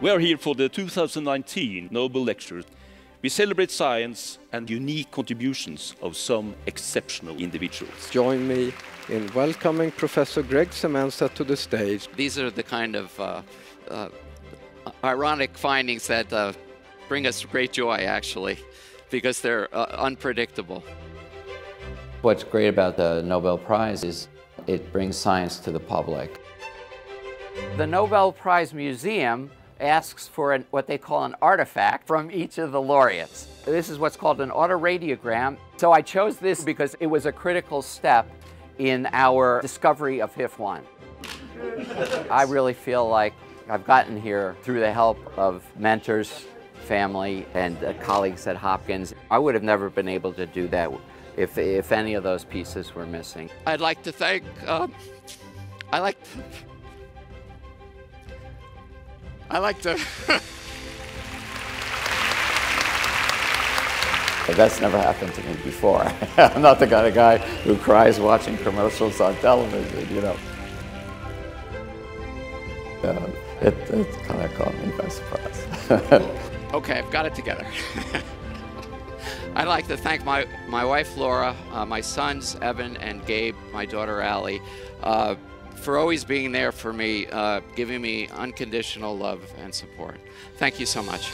We are here for the 2019 Nobel Lecture. We celebrate science and unique contributions of some exceptional individuals. Join me in welcoming Professor Greg Semenza to the stage. These are the kind of ironic findings that bring us great joy, actually, because they're unpredictable. What's great about the Nobel Prize is it brings science to the public. The Nobel Prize Museum asks for what they call an artifact from each of the laureates. This is what's called an autoradiogram. So I chose this because it was a critical step in our discovery of HIF-1. I really feel like I've gotten here through the help of mentors, family, and colleagues at Hopkins. I would have never been able to do that if any of those pieces were missing. I'd like to thank, That's never happened to me before. I'm not the kind of guy who cries watching commercials on television, you know. It kind of caught me by surprise. Okay, I've got it together. I'd like to thank my wife, Laura, my sons, Evan and Gabe, my daughter, Allie, for always being there for me, giving me unconditional love and support. Thank you so much.